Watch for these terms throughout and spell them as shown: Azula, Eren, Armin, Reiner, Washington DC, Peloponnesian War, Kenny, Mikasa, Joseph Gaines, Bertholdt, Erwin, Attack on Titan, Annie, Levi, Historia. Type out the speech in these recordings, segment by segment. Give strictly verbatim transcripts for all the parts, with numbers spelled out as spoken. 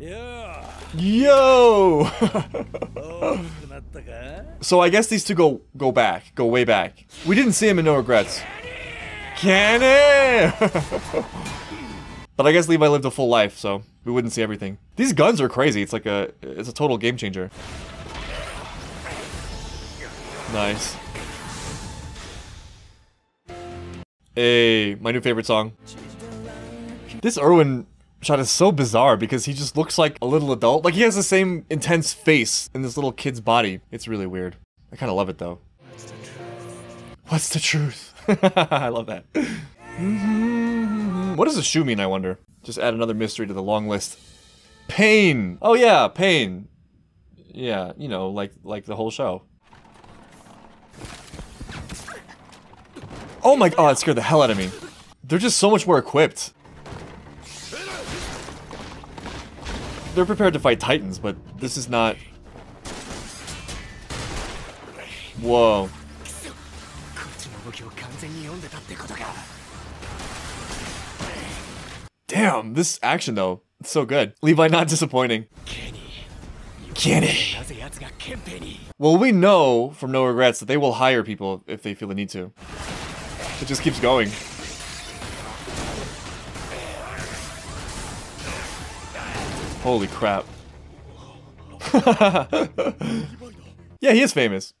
Yeah. Yo. So I guess these two go go back, go way back. We didn't see him in No Regrets. Kenny. But I guess Levi lived a full life, so we wouldn't see everything. These guns are crazy. It's like a, it's a total game changer. Nice. Hey, my new favorite song. This Erwin shot is so bizarre because he just looks like a little adult. Like, he has the same intense face in this little kid's body. It's really weird. I kind of love it, though. What's the truth? What's the truth? I love that. What does a shoe mean, I wonder? Just add another mystery to the long list. Pain! Oh, yeah, pain. Yeah, you know, like like the whole show. Oh my god, it scared the hell out of me. They're just so much more equipped. They're prepared to fight Titans, but this is not... Whoa. Damn, this action though, it's so good. Levi not disappointing. Kenny. Well, we know from No Regrets that they will hire people if they feel the need to. It just keeps going. Holy crap. Yeah, he is famous.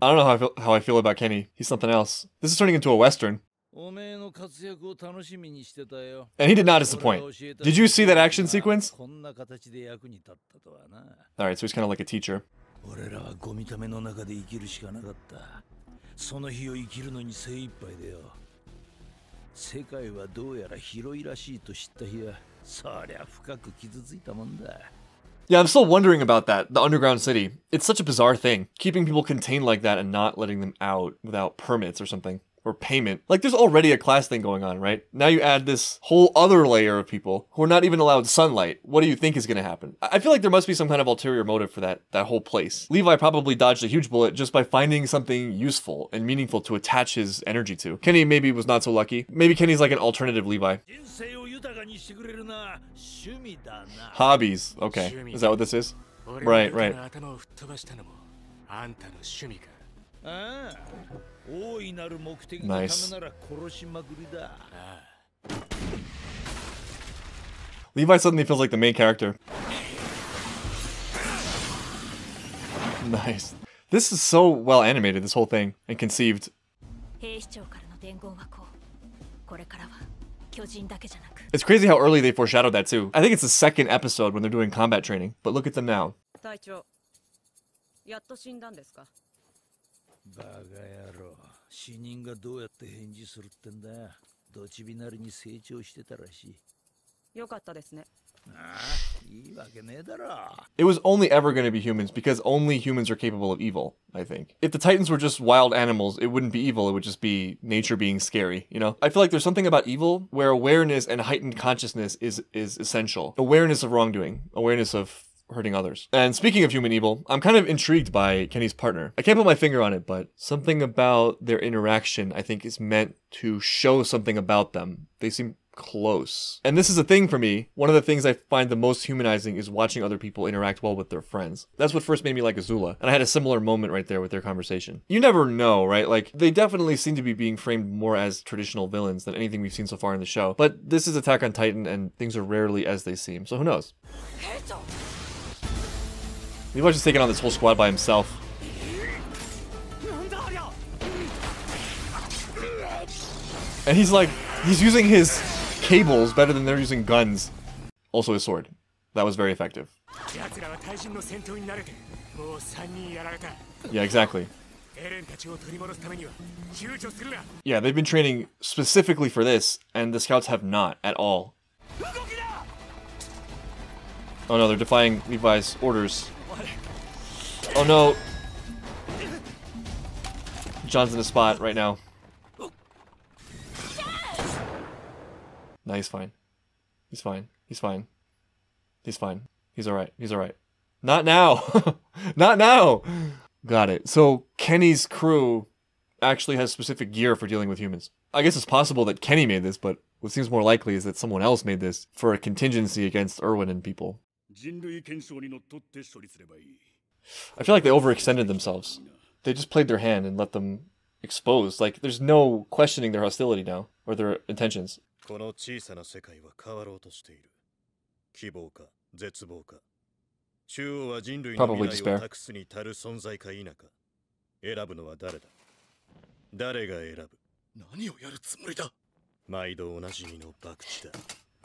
I don't know how I feel, how I feel about Kenny. He's something else. This is turning into a Western. And he did not disappoint. Did you see that action sequence? Alright, so he's kind of like a teacher. Yeah, I'm still wondering about that, the underground city. It's such a bizarre thing, keeping people contained like that and not letting them out without permits or something, or payment. Like, there's already a class thing going on, right? Now you add this whole other layer of people who are not even allowed sunlight. What do you think is going to happen? I feel like there must be some kind of ulterior motive for that, that whole place. Levi probably dodged a huge bullet just by finding something useful and meaningful to attach his energy to. Kenny maybe was not so lucky. Maybe Kenny's like an alternative Levi. Hobbies. Okay. Is that what this is? Right, right. Nice. Levi suddenly feels like the main character. Nice. This is so well animated, this whole thing, and conceived. It's crazy how early they foreshadowed that too. I think it's the second episode when they're doing combat training, but look at them now. It was only ever going to be humans because only humans are capable of evil, I think. If the Titans were just wild animals, it wouldn't be evil, it would just be nature being scary, you know? I feel like there's something about evil where awareness and heightened consciousness is, is essential. Awareness of wrongdoing, awareness of hurting others. And speaking of human evil, I'm kind of intrigued by Kenny's partner. I can't put my finger on it, but something about their interaction, I think, is meant to show something about them. They seem close. And this is a thing for me. One of the things I find the most humanizing is watching other people interact well with their friends. That's what first made me like Azula. And I had a similar moment right there with their conversation. You never know, right? Like, they definitely seem to be being framed more as traditional villains than anything we've seen so far in the show. But this is Attack on Titan, and things are rarely as they seem. So who knows? Levi's just taking on this whole squad by himself. And he's like, he's using his cables better than they're using guns. Also his sword. That was very effective. Yeah, exactly. Yeah, they've been training specifically for this, and the scouts have not at all. Oh no, they're defying Levi's orders. Oh no. John's in a spot right now. Nice, fine. He's fine. He's fine. He's fine. He's alright. He's alright. Not now. Not now. Got it. So Kenny's crew actually has specific gear for dealing with humans. I guess it's possible that Kenny made this, but what seems more likely is that someone else made this for a contingency against Erwin and people. I feel like they overextended themselves. They just played their hand and let them exposed. Like, there's no questioning their hostility now, or their intentions. Probably despair.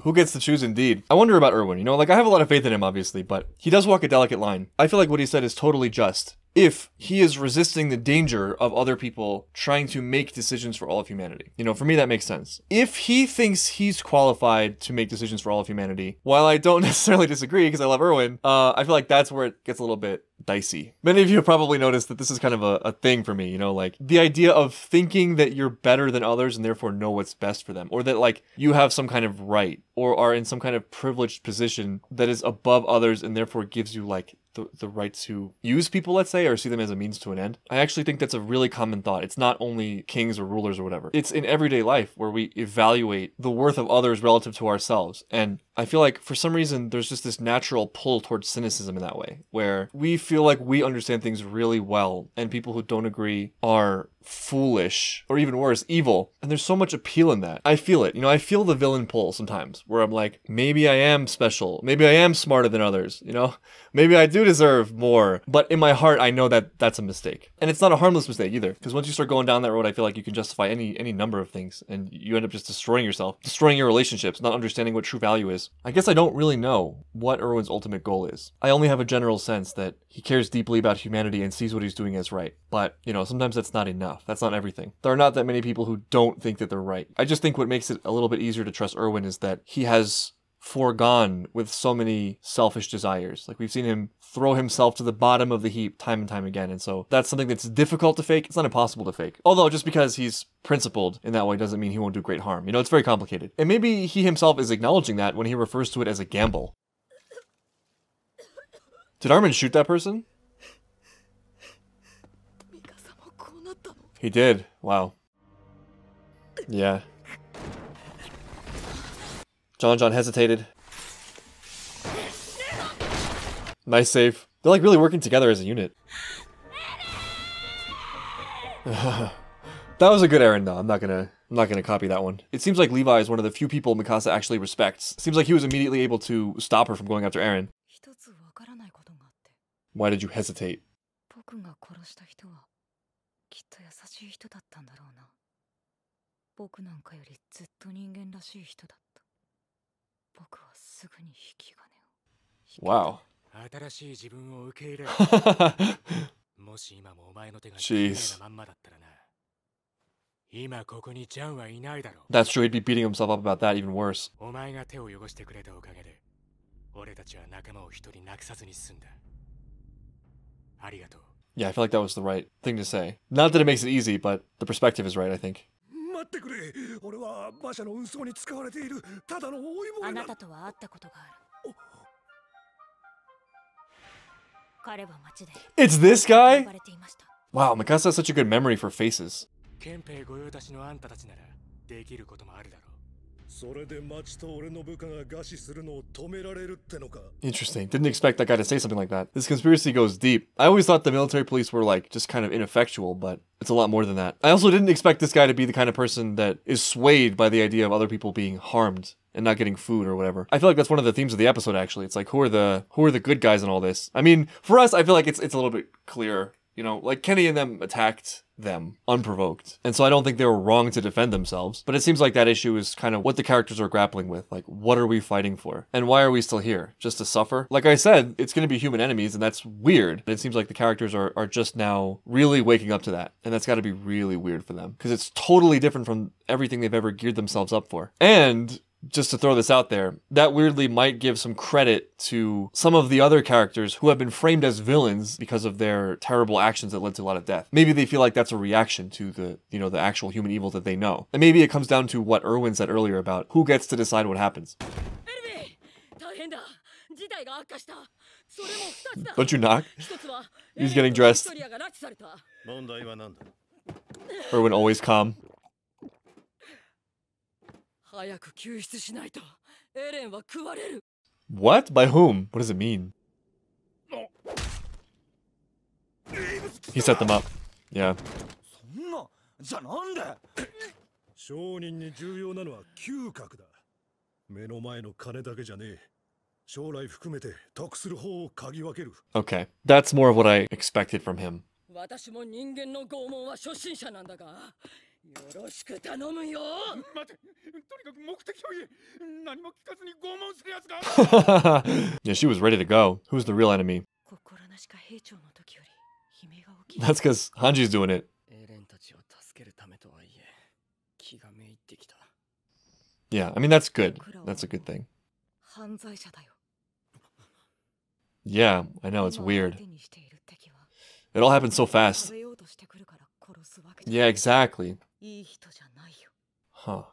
Who gets to choose indeed? I wonder about Erwin, you know? Like, I have a lot of faith in him, obviously, but he does walk a delicate line. I feel like what he said is totally just. If he is resisting the danger of other people trying to make decisions for all of humanity. You know, for me, that makes sense. If he thinks he's qualified to make decisions for all of humanity, while I don't necessarily disagree because I love Erwin, uh, I feel like that's where it gets a little bit dicey. Many of you have probably noticed that this is kind of a, a thing for me, you know, like the idea of thinking that you're better than others and therefore know what's best for them, or that like you have some kind of right or are in some kind of privileged position that is above others and therefore gives you like the, the right to use people, let's say, or see them as a means to an end. I actually think that's a really common thought. It's not only kings or rulers or whatever. It's in everyday life where we evaluate the worth of others relative to ourselves. And I feel like for some reason, there's just this natural pull towards cynicism in that way, where we feel like we understand things really well and people who don't agree are foolish or even worse, evil. And there's so much appeal in that. I feel it. You know, I feel the villain pull sometimes where I'm like, maybe I am special. Maybe I am smarter than others. You know, maybe I do deserve more. But in my heart, I know that that's a mistake. And it's not a harmless mistake either, because once you start going down that road, I feel like you can justify any, any number of things and you end up just destroying yourself, destroying your relationships, not understanding what true value is. I guess I don't really know what Erwin's ultimate goal is. I only have a general sense that he cares deeply about humanity and sees what he's doing as right. But, you know, sometimes that's not enough. That's not everything. There are not that many people who don't think that they're right. I just think what makes it a little bit easier to trust Erwin is that he has foregone with so many selfish desires. Like, we've seen him throw himself to the bottom of the heap time and time again. And so that's something that's difficult to fake. It's not impossible to fake. Although just because he's principled in that way doesn't mean he won't do great harm. You know, it's very complicated. And maybe he himself is acknowledging that when he refers to it as a gamble. Did Armin shoot that person? He did. Wow. Yeah. John John hesitated. Nice save. They're like really working together as a unit. That was a good Eren though. I'm not gonna I'm not gonna copy that one. It seems like Levi is one of the few people Mikasa actually respects. Seems like he was immediately able to stop her from going after Eren. Why did you hesitate? Wow. Jeez. That's true, he'd be beating himself up about that, even worse. Yeah, I feel like that was the right thing to say. Not that it makes it easy, but the perspective is right, I think. It's this guy? Wow, Mikasa has such a good memory for faces. Interesting. Didn't expect that guy to say something like that. This conspiracy goes deep. I always thought the military police were like just kind of ineffectual, but it's a lot more than that. I also didn't expect this guy to be the kind of person that is swayed by the idea of other people being harmed and not getting food or whatever. I feel like that's one of the themes of the episode actually. It's like who are the who are the good guys in all this? I mean, for us, I feel like it's it's a little bit clearer. You know, like Kenny and them attacked them unprovoked. And so I don't think they were wrong to defend themselves, but it seems like that issue is kind of what the characters are grappling with. Like, what are we fighting for? And why are we still here? Just to suffer? Like I said, it's going to be human enemies and that's weird. But it seems like the characters are, are just now really waking up to that. And that's got to be really weird for them because it's totally different from everything they've ever geared themselves up for. And just to throw this out there, that weirdly might give some credit to some of the other characters who have been framed as villains because of their terrible actions that led to a lot of death. Maybe they feel like that's a reaction to the, you know, the actual human evil that they know. And maybe it comes down to what Erwin said earlier about who gets to decide what happens. Don't you knock? He's getting dressed. Erwin always calm. What? By whom? What does it mean? He set them up. Yeah. Okay, that's more of what I expected from him. Yeah, she was ready to go. Who's the real enemy? That's because Hanji's doing it. Yeah, I mean, that's good. That's a good thing. Yeah, I know, it's weird. It all happened so fast. Yeah, exactly. Huh.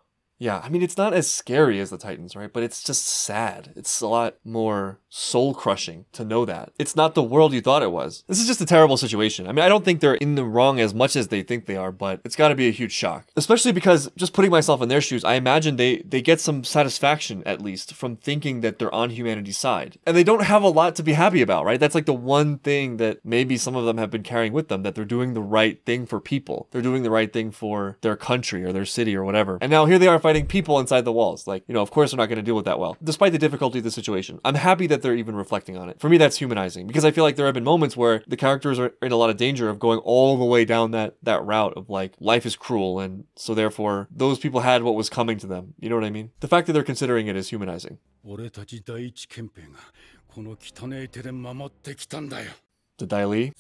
Yeah, I mean, it's not as scary as the Titans, right? But it's just sad. It's a lot more soul-crushing to know that. It's not the world you thought it was. This is just a terrible situation. I mean, I don't think they're in the wrong as much as they think they are, but it's gotta be a huge shock. Especially because, just putting myself in their shoes, I imagine they, they get some satisfaction, at least, from thinking that they're on humanity's side. And they don't have a lot to be happy about, right? That's like the one thing that maybe some of them have been carrying with them, that they're doing the right thing for people. They're doing the right thing for their country or their city or whatever. And now here they are fighting Fighting people inside the walls. Like, you know, of course they're not going to deal with that well. Despite the difficulty of the situation, I'm happy that they're even reflecting on it. For me, that's humanizing, because I feel like there have been moments where the characters are in a lot of danger of going all the way down that that route of like, life is cruel, and so therefore those people had what was coming to them. You know what I mean? The fact that they're considering it is humanizing. The Daily.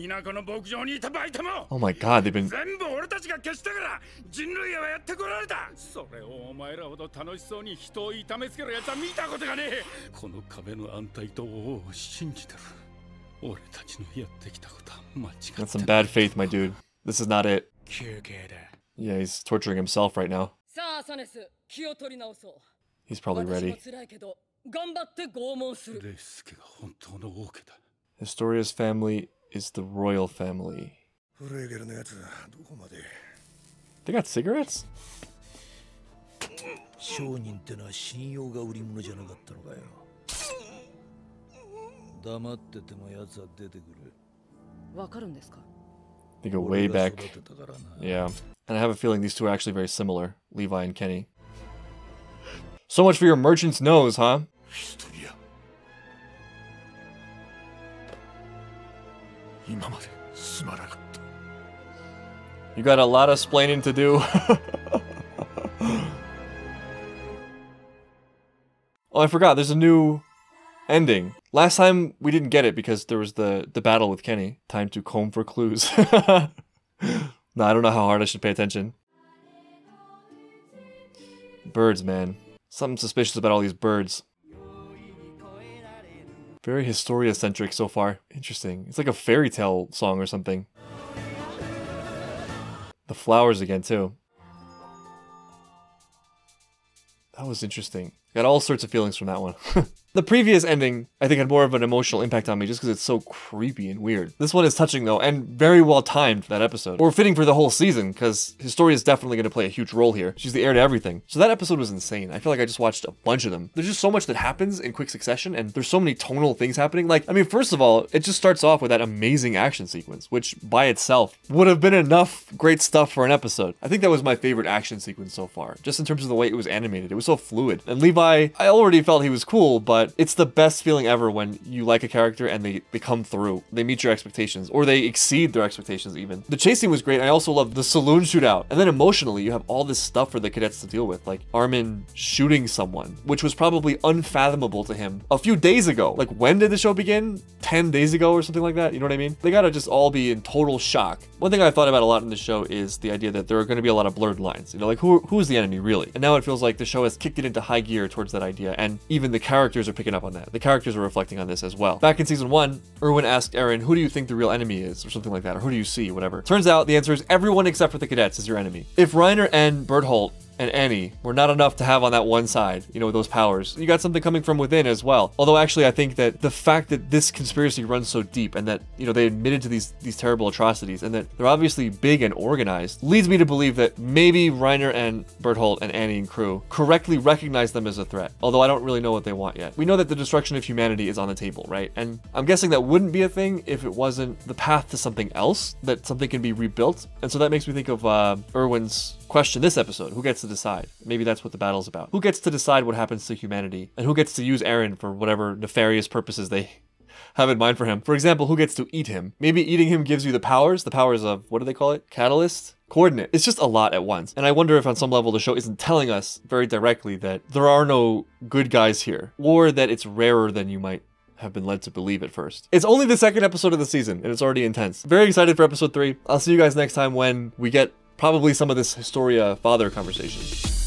Oh my god, they've been... That's some bad faith, my dude. This is not it. Yeah, he's torturing himself right now. He's probably ready. Historia's family is the royal family. They got cigarettes? They go way back. Yeah. And I have a feeling these two are actually very similar, Levi and Kenny. So much for your merchant's nose, huh? You got a lot of splaining to do. Oh, I forgot. There's a new ending. Last time we didn't get it because there was the, the battle with Kenny. Time to comb for clues. No, I don't know how hard I should pay attention. Birds, man. Something suspicious about all these birds. Very Historia-centric so far. Interesting. It's like a fairy tale song or something. The flowers again, too. That was interesting. Got all sorts of feelings from that one. The previous ending, I think, had more of an emotional impact on me just because it's so creepy and weird. This one is touching, though, and very well timed for that episode. Or fitting for the whole season, because Historia is definitely going to play a huge role here. She's the heir to everything. So that episode was insane. I feel like I just watched a bunch of them. There's just so much that happens in quick succession, and there's so many tonal things happening. Like, I mean, first of all, it just starts off with that amazing action sequence, which by itself would have been enough great stuff for an episode. I think that was my favorite action sequence so far, just in terms of the way it was animated. It was so fluid. And Levi, I already felt he was cool, but it's the best feeling ever when you like a character and they, they come through. They meet your expectations, or they exceed their expectations even. The chasing was great. I also loved the saloon shootout. And then emotionally, you have all this stuff for the cadets to deal with, like Armin shooting someone, which was probably unfathomable to him a few days ago. Like, when did the show begin? ten days ago or something like that? You know what I mean? They gotta just all be in total shock. One thing I thought about a lot in the show is the idea that there are gonna be a lot of blurred lines. You know, like, who, who's the enemy, really? And now it feels like the show has kicked it into high gear towards that idea, and even the characters are picking up on that. The characters are reflecting on this as well. Back in season one, Erwin asked Eren, who do you think the real enemy is? Or something like that, or who do you see, whatever. Turns out the answer is everyone except for the cadets is your enemy. If Reiner and Bertholdt and Annie were not enough to have on that one side, you know, with those powers. You got something coming from within as well. Although actually, I think that the fact that this conspiracy runs so deep and that, you know, they admitted to these, these terrible atrocities and that they're obviously big and organized leads me to believe that maybe Reiner and Bertholdt and Annie and crew correctly recognize them as a threat. Although I don't really know what they want yet. We know that the destruction of humanity is on the table, right? And I'm guessing that wouldn't be a thing if it wasn't the path to something else, that something can be rebuilt. And so that makes me think of uh, Erwin's question this episode, who gets to decide? Maybe that's what the battle's about. Who gets to decide what happens to humanity? And who gets to use Eren for whatever nefarious purposes they have in mind for him? For example, who gets to eat him? Maybe eating him gives you the powers, the powers of, what do they call it? Catalyst? Coordinate. It's just a lot at once. And I wonder if on some level the show isn't telling us very directly that there are no good guys here, or that it's rarer than you might have been led to believe at first. It's only the second episode of the season, and it's already intense. Very excited for episode three. I'll see you guys next time when we get probably some of this Historia father conversation.